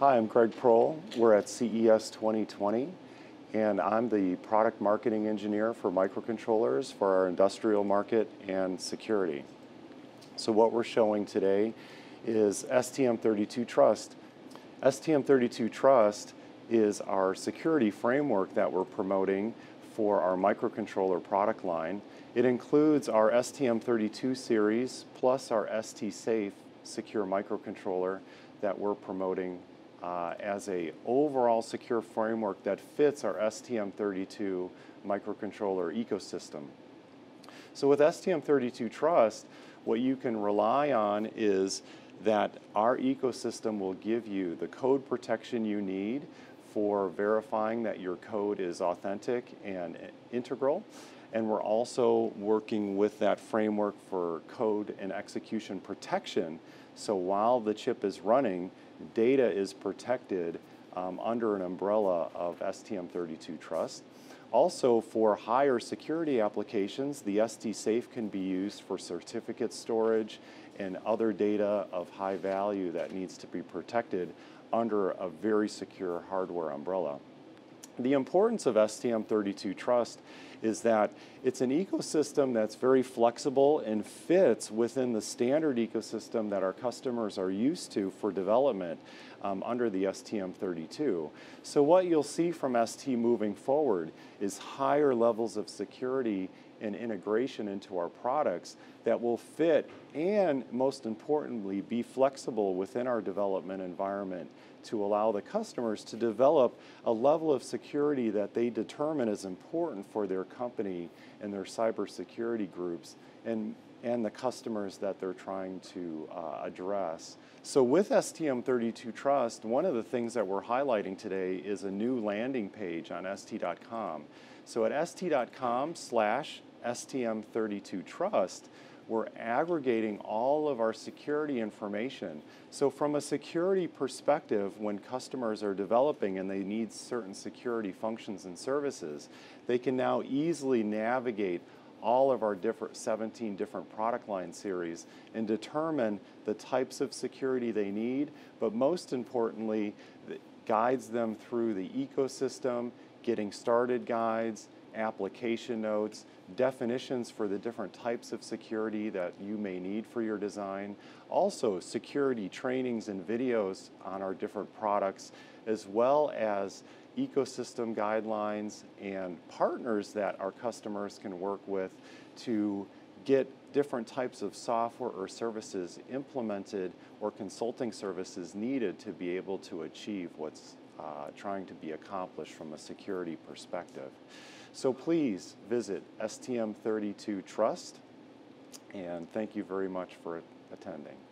Hi, I'm Craig Prohl. We're at CES 2020, and I'm the product marketing engineer for microcontrollers for our industrial market and security. So what we're showing today is STM32 Trust. STM32 Trust is our security framework that we're promoting for our microcontroller product line. It includes our STM32 series plus our STSafe secure microcontroller that we're promoting as an overall secure framework that fits our STM32 microcontroller ecosystem. So with STM32 Trust, what you can rely on is that our ecosystem will give you the code protection you need for verifying that your code is authentic and integral. And we're also working with that framework for code and execution protection. So while the chip is running, data is protected under an umbrella of STM32 Trust. Also, for higher security applications, the STSafe can be used for certificate storage and other data of high value that needs to be protected under a very secure hardware umbrella. The importance of STM32 Trust is that it's an ecosystem that's very flexible and fits within the standard ecosystem that our customers are used to for development under the STM32. So what you'll see from ST moving forward is higher levels of security and integration into our products that will fit and, most importantly, be flexible within our development environment to allow the customers to develop a level of security that they determine is important for their company and their cybersecurity groups and the customers that they're trying to address. So with STM32 Trust, one of the things that we're highlighting today is a new landing page on st.com. So at st.com/STM32Trust, we're aggregating all of our security information. So from a security perspective, when customers are developing and they need certain security functions and services, they can now easily navigate all of our 17 different product line series and determine the types of security they need, but most importantly, it guides them through the ecosystem, getting started guides, application notes, definitions for the different types of security that you may need for your design. Also, security trainings and videos on our different products, as well as ecosystem guidelines and partners that our customers can work with to get different types of software or services implemented or consulting services needed to be able to achieve what's trying to be accomplished from a security perspective. So please visit STM32 Trust, and thank you very much for attending.